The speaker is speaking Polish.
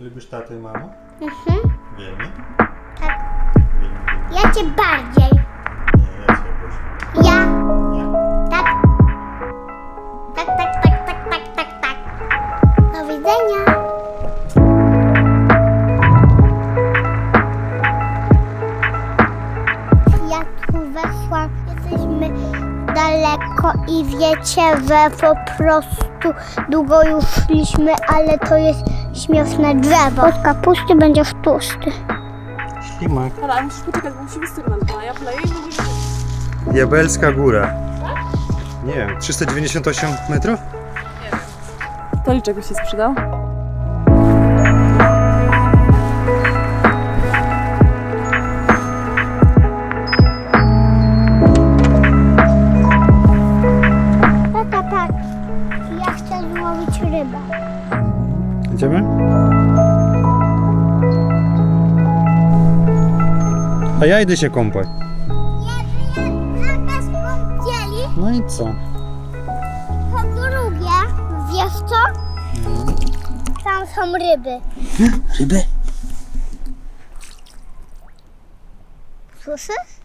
Lubisz tatę i mamę? Mhm. Wiemy? Tak. Wiemy. Ja cię bardziej. Nie, ja cię proszę. Ja? Nie. Tak. Tak, tak, tak, tak, tak, tak, tak. Do widzenia. Ja tu weszłam. Jesteśmy daleko i wiecie, że po prostu długo już szliśmy, ale to jest śmieszne drzewo. Od kapusty będziesz tłusty. Ślimak. Ale musisz poczekać, bo musimy sygnać, bo ja pleję i będziemy... Diabelska góra. Tak? Nie wiem, 398 metrów? Nie wiem. Stoliczek by się sprzedał. Idziemy? A ja idę się kąpać. Ja na nas kąpieli. No i co? Po drugie, wiesz co? Tam są ryby. Ryby? Słyszysz?